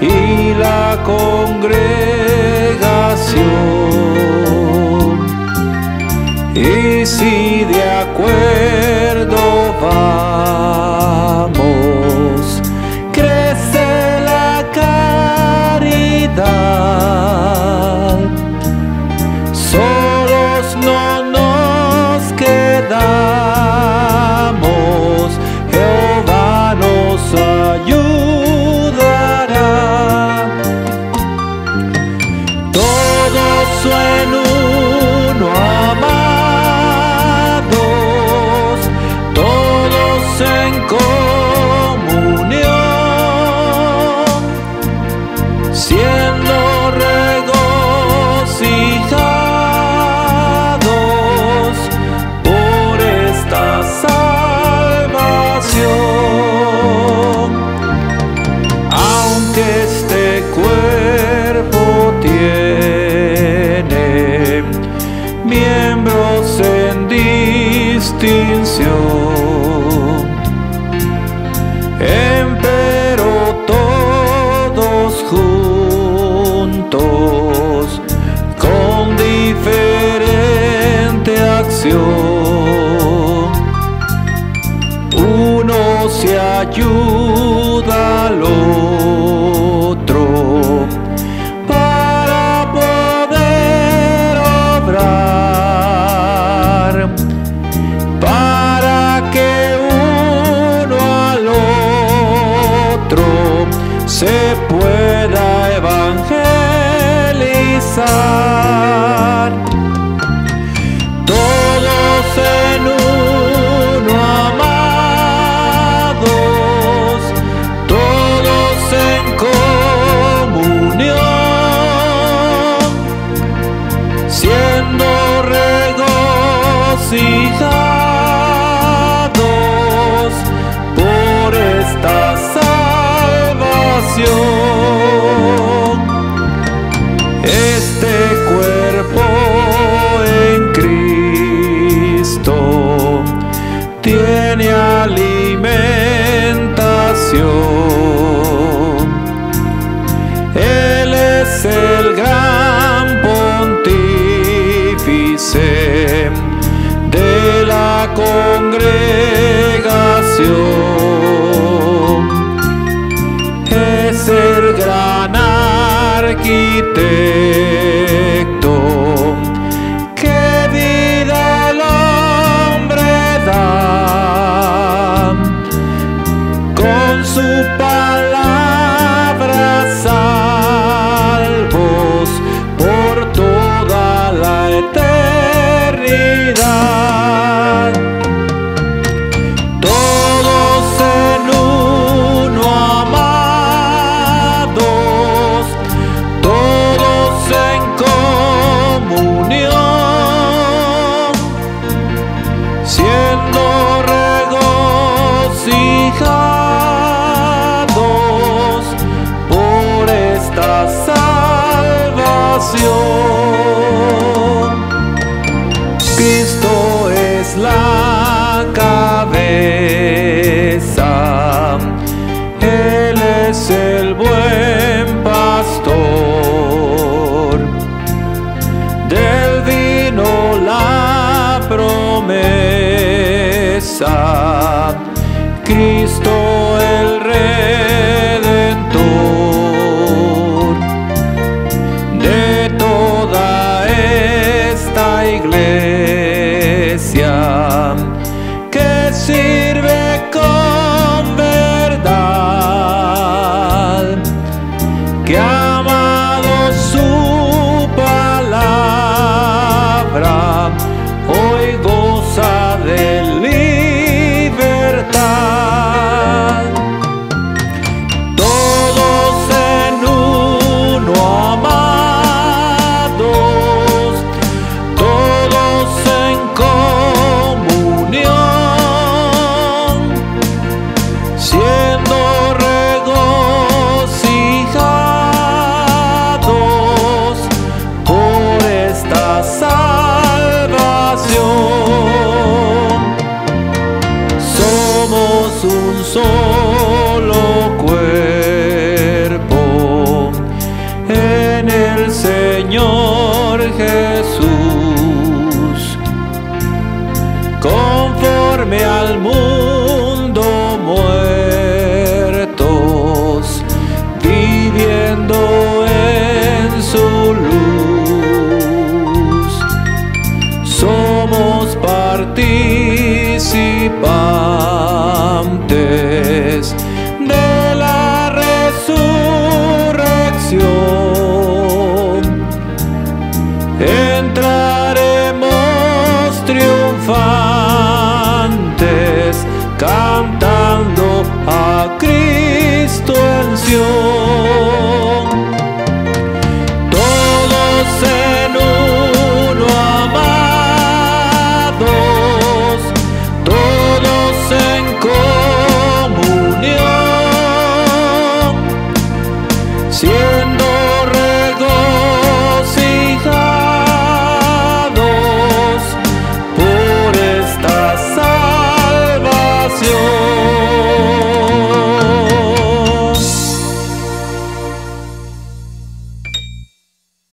y la congregación, y si de acuerdo vamos, crece la caridad. Solos no nos quedamos, Jehová nos ayudará. Todos en uno amados, todos en comunión, siendo regocijados por esta salvación. Aunque este cuerpo tiene miembros en distinción, empero todos juntos con diferente acción, uno se ayuda al otro para poder obrar, para que uno al otro se pueda evangelizar. Todos en uno amados, todos en comunión, siendo regocijados por esta salvación. Este cuerpo en Cristo tiene alimentación. Él es el gran pontífice de la congregación. Es el gran arquitecto que vida al hombre da, con su palabra salvos por toda la eternidad. Todos en uno amados, todos en comunión, siendo regocijados por esta salvación. Cristo es la cabeza, Él es el buen pastor, del vino la promesa, Cristo el Redentor de toda esta iglesia que sirve con verdad, que ha amado su palabra, hoy goza de libertad. conforme al mundo.